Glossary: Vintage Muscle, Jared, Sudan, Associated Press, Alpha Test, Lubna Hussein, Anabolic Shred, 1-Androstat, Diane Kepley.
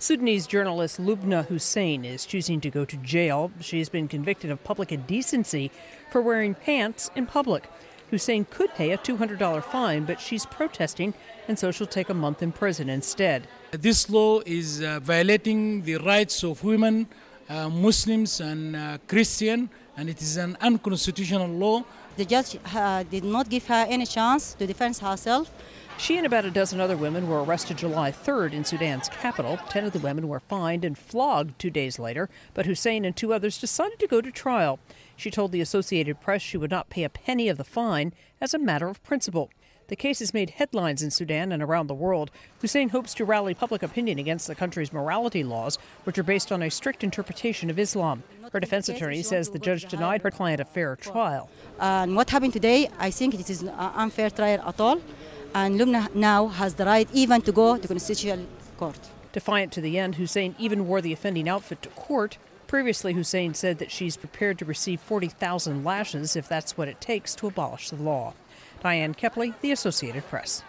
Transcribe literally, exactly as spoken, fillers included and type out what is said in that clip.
Sudanese journalist Lubna Hussein is choosing to go to jail. She's been convicted of public indecency for wearing pants in public. Hussein could pay a two hundred dollar fine, but she's protesting, and so she'll take a month in prison instead. This law is uh, violating the rights of women, uh, Muslims and uh, Christian, and it is an unconstitutional law. The judge uh, did not give her any chance to defend herself. She and about a dozen other women were arrested July third in Sudan's capital. Ten of the women were fined and flogged two days later, but Hussein and two others decided to go to trial. She told the Associated Press she would not pay a penny of the fine as a matter of principle. The case has made headlines in Sudan and around the world. Hussein hopes to rally public opinion against the country's morality laws, which are based on a strict interpretation of Islam. Her defense attorney says the judge denied her client a fair trial. And what happened today, I think it is an unfair trial at all. And Lubna now has the right even to go to constitutional court. Defiant to the end, Hussein even wore the offending outfit to court. Previously, Hussein said that she's prepared to receive forty thousand lashes if that's what it takes to abolish the law. Diane Kepley, The Associated Press.